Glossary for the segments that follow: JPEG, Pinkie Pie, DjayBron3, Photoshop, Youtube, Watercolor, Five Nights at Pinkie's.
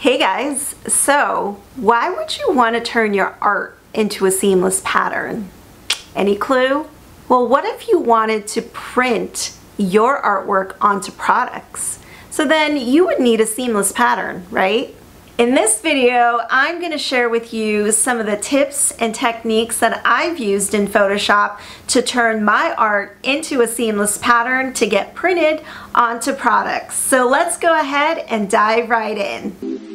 Hey guys, so why would you want to turn your art into a seamless pattern? Any clue? Well, what if you wanted to print your artwork onto products? So then you would need a seamless pattern, right? In this video, I'm going to share with you some of the tips and techniques that I've used in Photoshop to turn my art into a seamless pattern to get printed onto products. So let's go ahead and dive right in.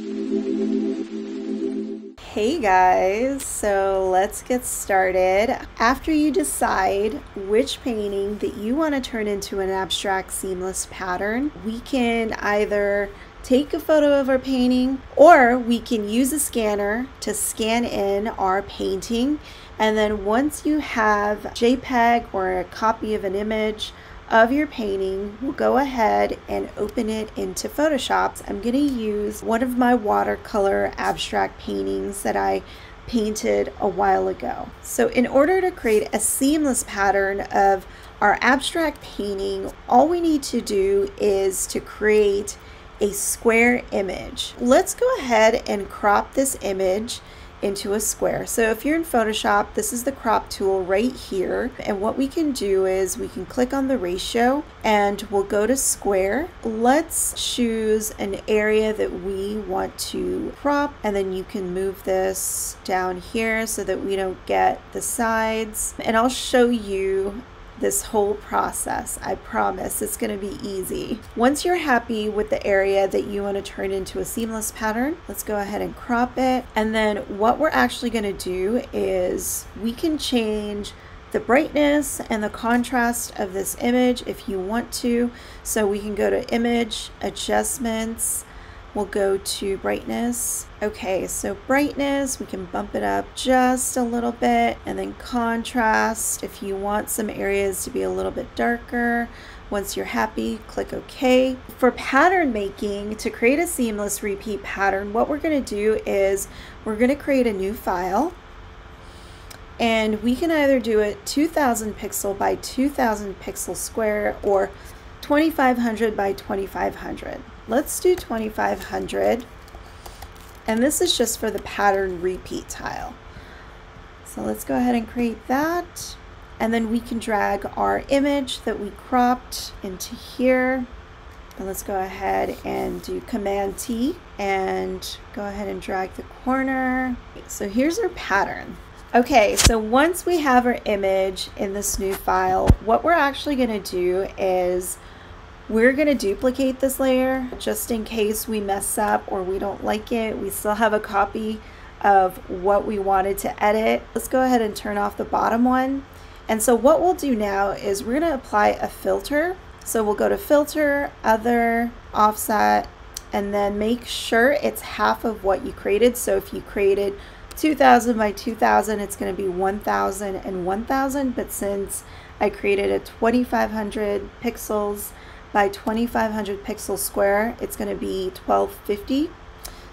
Hey guys, so let's get started. After you decide which painting that you want to turn into an abstract seamless pattern, we can either take a photo of our painting or we can use a scanner to scan in our painting. And then once you have JPEG or a copy of an image of your painting, we'll go ahead and open it into Photoshop. I'm going to use one of my watercolor abstract paintings that I painted a while ago. So in order to create a seamless pattern of our abstract painting, all we need to do is to create a square image. Let's go ahead and crop this image into a square. So if you're in Photoshop, this is the crop tool right here. And what we can do is we can click on the ratio and we'll go to square. Let's choose an area that we want to crop, and then you can move this down here so that we don't get the sides. And I'll show you this whole process. I promise it's going to be easy. Once you're happy with the area that you want to turn into a seamless pattern, let's go ahead and crop it. And then what we're actually going to do is we can change the brightness and the contrast of this image if you want to. So we can go to image, adjustments, we'll go to brightness. Okay, so brightness, we can bump it up just a little bit, and then contrast, if you want some areas to be a little bit darker. Once you're happy, click OK. For pattern making, to create a seamless repeat pattern, what we're gonna do is we're gonna create a new file, and we can either do it 2000 pixel by 2000 pixel square or 2500 by 2500. Let's do 2500, and this is just for the pattern repeat tile. So let's go ahead and create that, and then we can drag our image that we cropped into here. And let's go ahead and do Command T and go ahead and drag the corner. So here's our pattern. Okay, so once we have our image in this new file, what we're actually going to do is we're going to duplicate this layer just in case we mess up or we don't like it. We still have a copy of what we wanted to edit. Let's go ahead and turn off the bottom one. And so what we'll do now is we're going to apply a filter. So we'll go to Filter, Other, Offset, and then make sure it's half of what you created. So if you created 2000 by 2000, it's going to be 1000 and 1000. But since I created a 2500 pixels by 2500 pixel square, it's going to be 1250.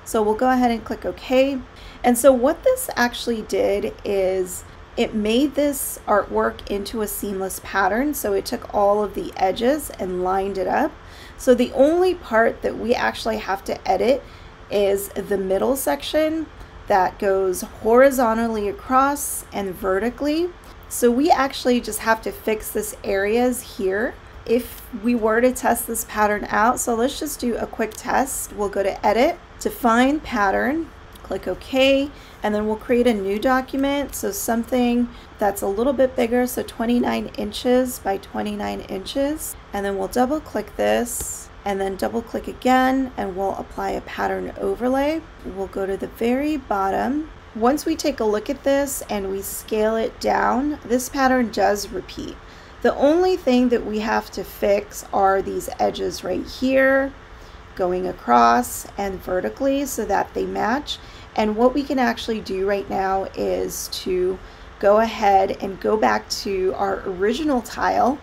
So we'll go ahead and click OK. And so what this actually did is it made this artwork into a seamless pattern. So it took all of the edges and lined it up. So the only part that we actually have to edit is the middle section that goes horizontally across and vertically. So we actually just have to fix this areas here if we were to test this pattern out. So let's just do a quick test. We'll go to Edit, Define Pattern, click OK, and then we'll create a new document. So something that's a little bit bigger, so 29 inches by 29 inches. And then we'll double click this and then double click again, and we'll apply a pattern overlay. We'll go to the very bottom. Once we take a look at this and we scale it down, this pattern does repeat. The only thing that we have to fix are these edges right here, going across and vertically so that they match. And what we can actually do right now is to go ahead and go back to our original tile,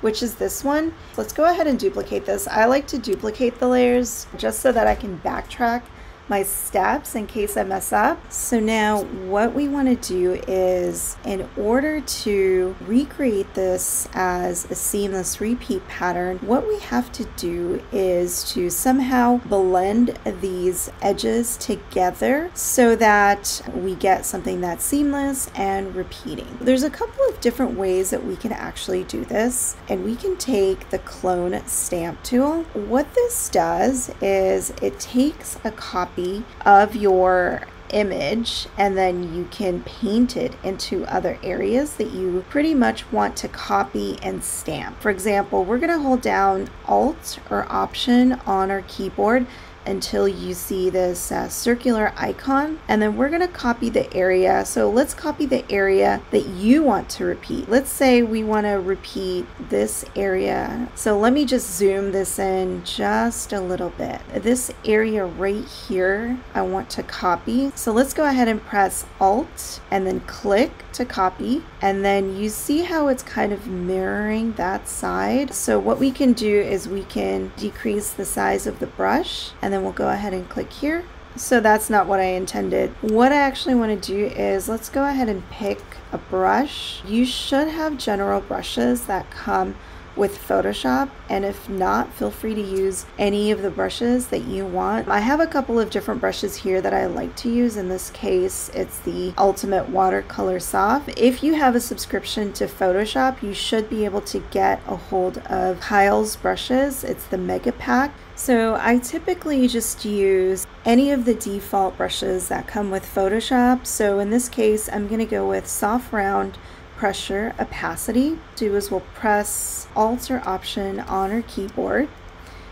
which is this one. Let's go ahead and duplicate this. I like to duplicate the layers just so that I can backtrack my steps in case I mess up. So now what we want to do is, in order to recreate this as a seamless repeat pattern, what we have to do is to somehow blend these edges together so that we get something that's seamless and repeating. There's a couple of different ways that we can actually do this, and we can take the clone stamp tool. What this does is it takes a copy of your image, and then you can paint it into other areas that you pretty much want to copy and stamp. For example, we're going to hold down Alt or Option on our keyboard until you see this circular icon, and then we're going to copy the area. So let's copy the area that you want to repeat. Let's say we want to repeat this area. So let me just zoom this in just a little bit. This area right here I want to copy. So let's go ahead and press Alt and then click to copy, and then you see how it's kind of mirroring that side. So what we can do is we can decrease the size of the brush, and then we'll go ahead and click here. So that's not what I intended. What I actually want to do is, let's go ahead and pick a brush. You should have general brushes that come with Photoshop, and if not, feel free to use any of the brushes that you want. I have a couple of different brushes here that I like to use. In this case, it's the Ultimate Watercolor Soft. If you have a subscription to Photoshop, you should be able to get a hold of Kyle's brushes. It's the Mega Pack. So I typically just use any of the default brushes that come with Photoshop. So in this case, I'm going to go with Soft Round, Pressure, Opacity. Do is we'll press Alt or Option on our keyboard,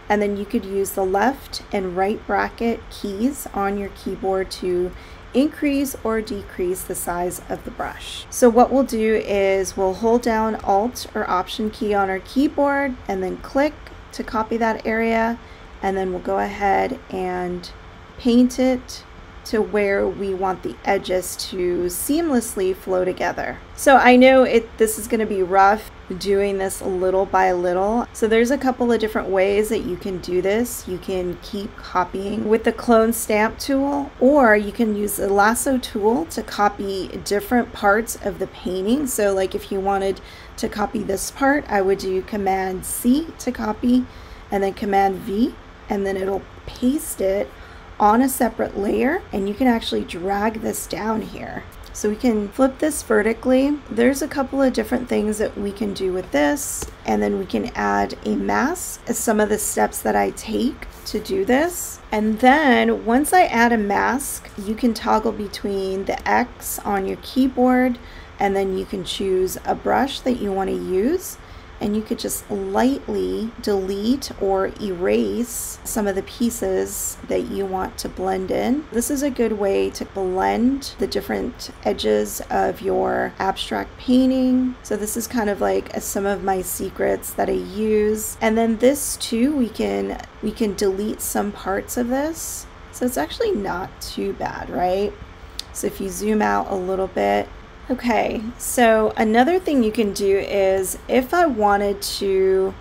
and then you could use the left and right bracket keys on your keyboard to increase or decrease the size of the brush. So what we'll do is we'll hold down Alt or Option key on our keyboard and then click to copy that area, and then we'll go ahead and paint it to where we want the edges to seamlessly flow together. So I know this is going to be rough, doing this little by little. So there's a couple of different ways that you can do this. You can keep copying with the clone stamp tool, or you can use the lasso tool to copy different parts of the painting. So like if you wanted to copy this part, I would do Command C to copy, and then Command V, and then it'll paste it on a separate layer, and you can actually drag this down here. So we can flip this vertically. There's a couple of different things that we can do with this, and then we can add a mask as some of the steps that I take to do this. And then once I add a mask, you can toggle between the X on your keyboard, and then you can choose a brush that you want to use, and you could just lightly delete or erase some of the pieces that you want to blend in. This is a good way to blend the different edges of your abstract painting. So this is kind of like some of my secrets that I use. And then this too, we can delete some parts of this. So it's actually not too bad, right? So if you zoom out a little bit, okay, so another thing you can do is, if I wanted to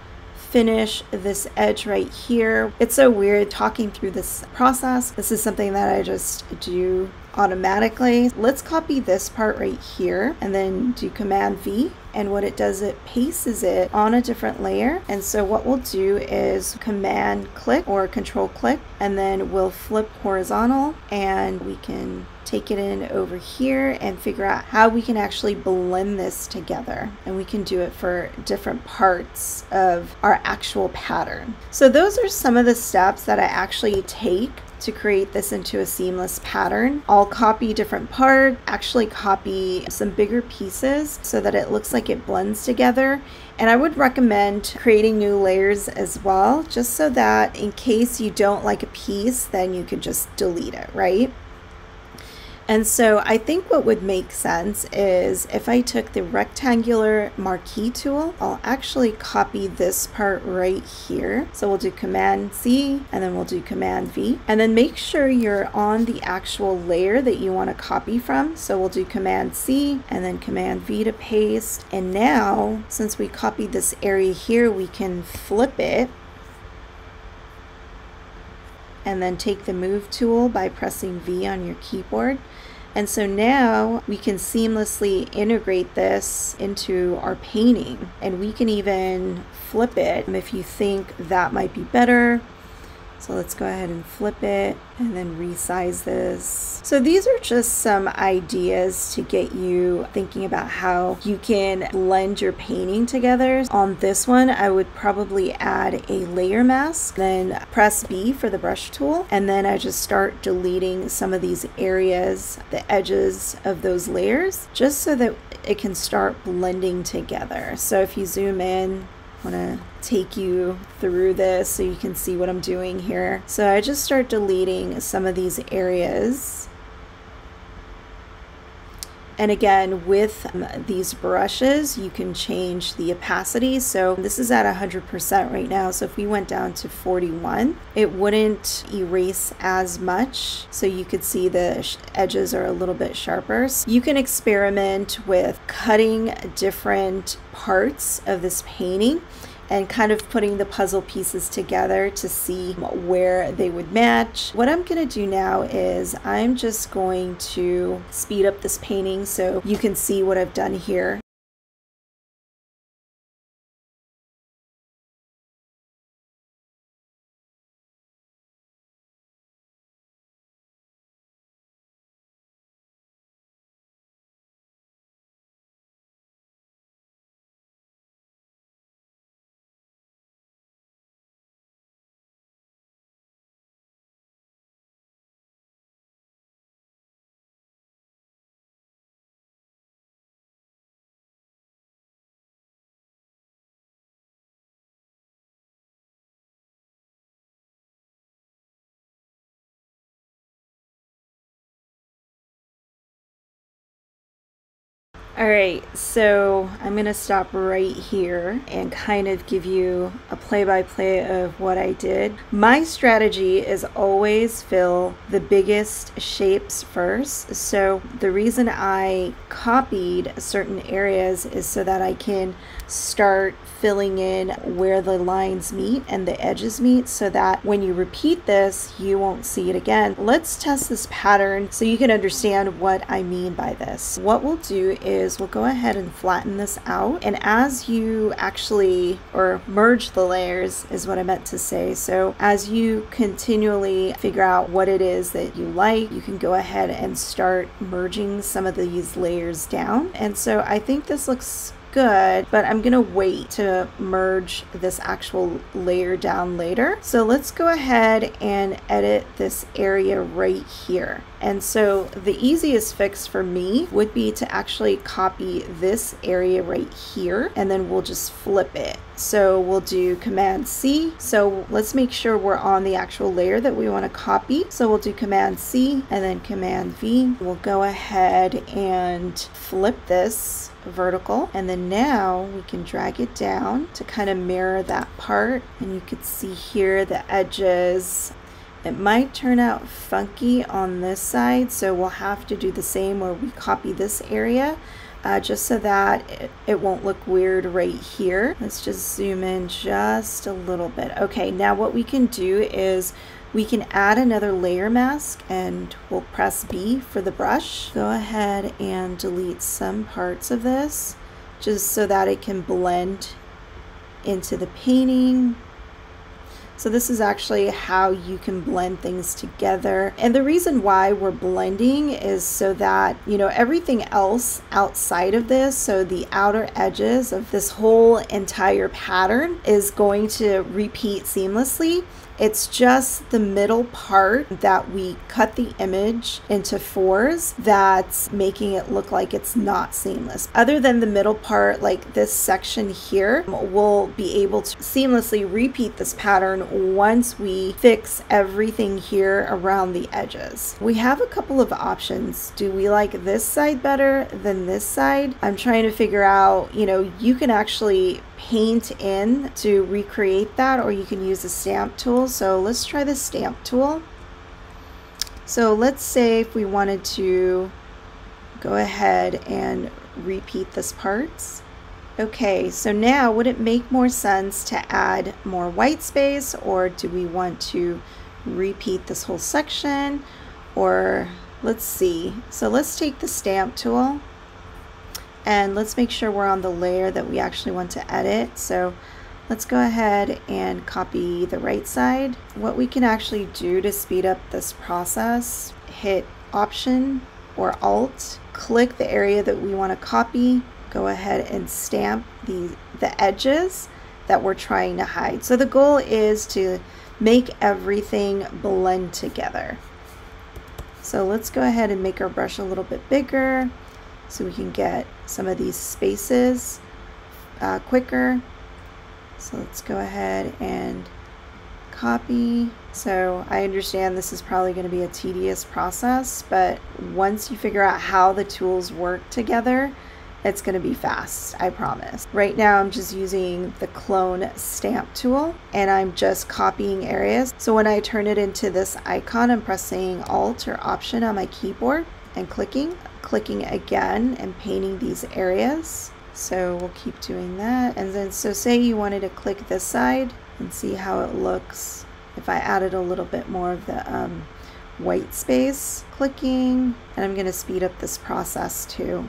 finish this edge right here, it's so weird talking through this process. This is something that I just do automatically. Let's copy this part right here and then do Command V, and what it does, it pastes it on a different layer. And so what we'll do is Command click or Control click, and then we'll flip horizontal, and we can take it in over here and figure out how we can actually blend this together, and we can do it for different parts of our actual pattern. So those are some of the steps that I actually take to create this into a seamless pattern. I'll copy different parts, actually copy some bigger pieces so that it looks like it blends together. And I would recommend creating new layers as well, just so that in case you don't like a piece, then you can just delete it, right? And so I think what would make sense is if I took the rectangular marquee tool, I'll actually copy this part right here. So we'll do Command C, and then we'll do Command V, and then make sure you're on the actual layer that you want to copy from. So we'll do Command C and then Command V to paste. And now, since we copied this area here, we can flip it and then take the move tool by pressing V on your keyboard. And so now we can seamlessly integrate this into our painting, and we can even flip it if you think that might be better. So let's go ahead and flip it and then resize this. So these are just some ideas to get you thinking about how you can blend your painting together. On this one, I would probably add a layer mask, then press B for the brush tool, and then I just start deleting some of these areas, the edges of those layers, just so that it can start blending together. So if you zoom in, I want to take you through this so you can see what I'm doing here. So I just start deleting some of these areas. And again, with these brushes, you can change the opacity. So this is at 100% right now. So if we went down to 41, it wouldn't erase as much. So you could see the edges are a little bit sharper. So you can experiment with cutting different parts of this painting and kind of putting the puzzle pieces together to see where they would match. What I'm gonna do now is I'm just going to speed up this painting so you can see what I've done here. All right, so I'm gonna stop right here and kind of give you a play-by-play of what I did. My strategy is always fill the biggest shapes first. So the reason I copied certain areas is so that I can start filling in where the lines meet and the edges meet, so that when you repeat this, you won't see it again. Let's test this pattern so you can understand what I mean by this. What we'll do is we'll go ahead and flatten this out, and as you actually, or merge the layers is what I meant to say, so as you continually figure out what it is that you like, you can go ahead and start merging some of these layers down. And so I think this looks good, but I'm gonna wait to merge this actual layer down later. So let's go ahead and edit this area right here. And so the easiest fix for me would be to actually copy this area right here, and then we'll just flip it. So we'll do Command C. So let's make sure we're on the actual layer that we want to copy. So we'll do Command C and then Command V. We'll go ahead and flip this vertical, and then now we can drag it down to kind of mirror that part, and you could see here the edges. It might turn out funky on this side, so we'll have to do the same where we copy this area just so that it won't look weird right here. Let's just zoom in just a little bit. Okay, now what we can do is we can add another layer mask, and we'll press B for the brush. Go ahead and delete some parts of this just so that it can blend into the painting. So this is actually how you can blend things together. And the reason why we're blending is so that, you know, everything else outside of this, so the outer edges of this whole entire pattern is going to repeat seamlessly. It's just the middle part that we cut the image into fours that's making it look like it's not seamless. Other than the middle part, like this section here, we'll be able to seamlessly repeat this pattern once we fix everything here around the edges. We have a couple of options. Do we like this side better than this side? I'm trying to figure out, you know, you can actually paint in to recreate that, or you can use the stamp tool. So let's try the stamp tool. So let's say if we wanted to go ahead and repeat this part. Okay, so now would it make more sense to add more white space, or do we want to repeat this whole section, or let's see. So let's take the stamp tool and let's make sure we're on the layer that we actually want to edit. So let's go ahead and copy the right side. What we can actually do to speed up this process, hit Option or Alt, click the area that we want to copy, go ahead and stamp the edges that we're trying to hide. So the goal is to make everything blend together. So let's go ahead and make our brush a little bit bigger so we can get some of these spaces quicker. So let's go ahead and copy. So I understand this is probably going to be a tedious process, but once you figure out how the tools work together, it's going to be fast, I promise. Right now I'm just using the clone stamp tool and I'm just copying areas. So when I turn it into this icon, I'm pressing Alt or Option on my keyboard and clicking again and painting these areas. So we'll keep doing that. And then, so say you wanted to click this side and see how it looks if I added a little bit more of the white space, clicking, and I'm going to speed up this process too.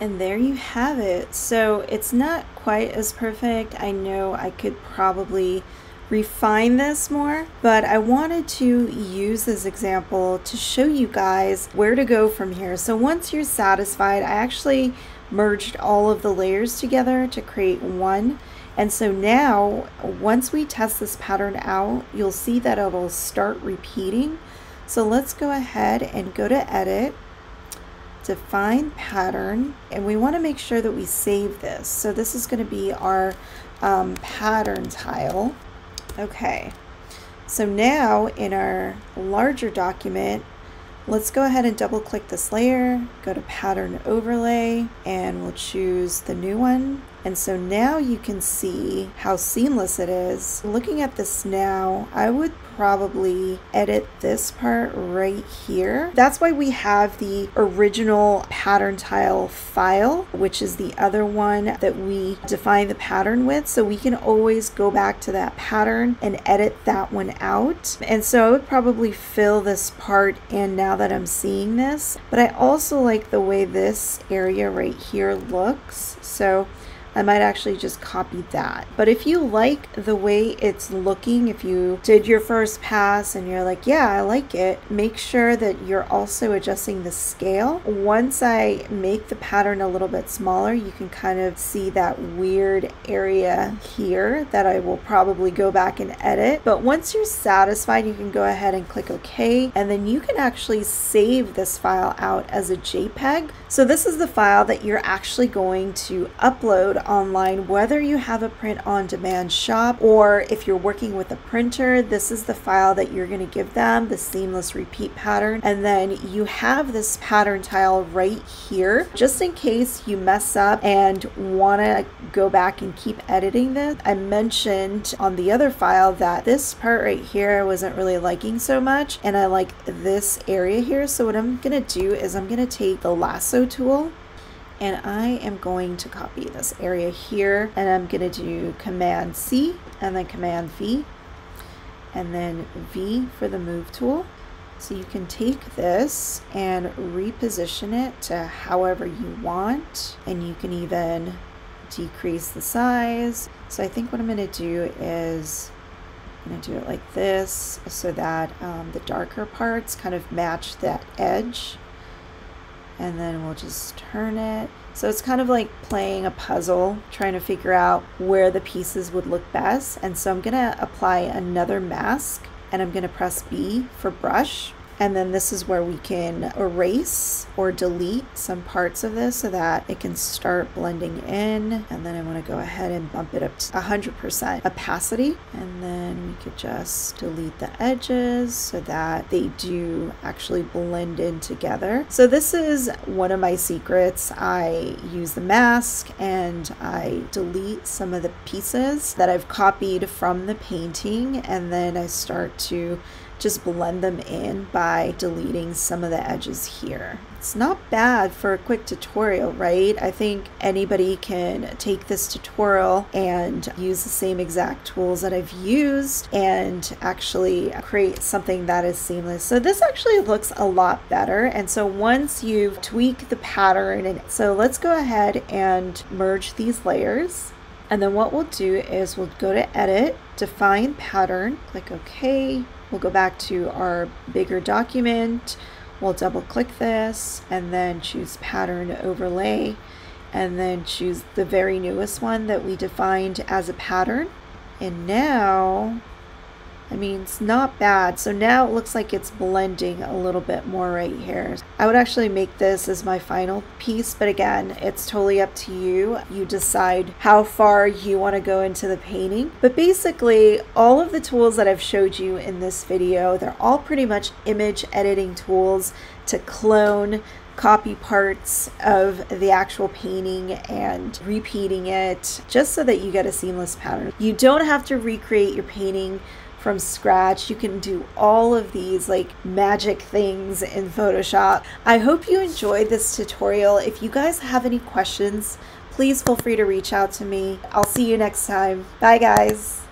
And there you have it. So it's not quite as perfect. I know I could probably refine this more, but I wanted to use this example to show you guys where to go from here. So once you're satisfied, I actually merged all of the layers together to create one. And so now, once we test this pattern out, you'll see that it'll start repeating. So let's go ahead and go to Edit, Define Pattern, and we want to make sure that we save this. So this is going to be our pattern tile. Okay, so now in our larger document, let's go ahead and double click this layer, go to Pattern Overlay, and we'll choose the new one. And so now you can see how seamless it is. Looking at this now, I would probably edit this part right here. That's why we have the original pattern tile file, which is the other one that we define the pattern with. So we can always go back to that pattern and edit that one out. And so I would probably fill this part in now that I'm seeing this, but I also like the way this area right here looks. So I might actually just copy that. But if you like the way it's looking, if you did your first pass and you're like, yeah, I like it, make sure that you're also adjusting the scale. Once I make the pattern a little bit smaller, you can kind of see that weird area here that I will probably go back and edit. But once you're satisfied, you can go ahead and click OK, and then you can actually save this file out as a JPEG. So this is the file that you're actually going to upload online, whether you have a print on demand shop or if you're working with a printer. This is the file that you're going to give them, the seamless repeat pattern, and then you have this pattern tile right here just in case you mess up and want to go back and keep editing this. I mentioned on the other file that this part right here I wasn't really liking so much, and I like this area here. So what I'm going to do is I'm going to take the lasso tool and I am going to copy this area here, and I'm going to do Command C and then Command V and then V for the move tool. So you can take this and reposition it to however you want, and you can even decrease the size. So I think what I'm going to do is I'm going to do it like this so that the darker parts kind of match that edge. And then we'll just turn it. So it's kind of like playing a puzzle, trying to figure out where the pieces would look best. And so I'm going to apply another mask, and I'm going to press B for brush. And then this is where we can erase or delete some parts of this so that it can start blending in. And then I want to go ahead and bump it up to 100% opacity. And then we could just delete the edges so that they do actually blend in together. So this is one of my secrets. I use the mask and I delete some of the pieces that I've copied from the painting, and then I start to just blend them in by deleting some of the edges here. It's not bad for a quick tutorial, right? I think anybody can take this tutorial and use the same exact tools that I've used and actually create something that is seamless. So this actually looks a lot better. And so once you've tweaked the pattern, and so let's go ahead and merge these layers. And then what we'll do is we'll go to Edit, Define Pattern, click OK. We'll go back to our bigger document. We'll double click this and then choose Pattern Overlay, and then choose the very newest one that we defined as a pattern. And now, I mean, it's not bad. So now it looks like it's blending a little bit more right here. I would actually make this as my final piece, but again, it's totally up to you. You decide how far you want to go into the painting. But basically, all of the tools that I've showed you in this video, they're all pretty much image editing tools to clone, copy parts of the actual painting and repeating it just so that you get a seamless pattern. You don't have to recreate your painting from scratch. You can do all of these like magic things in Photoshop. I hope you enjoyed this tutorial. If you guys have any questions, please feel free to reach out to me. I'll see you next time. Bye guys.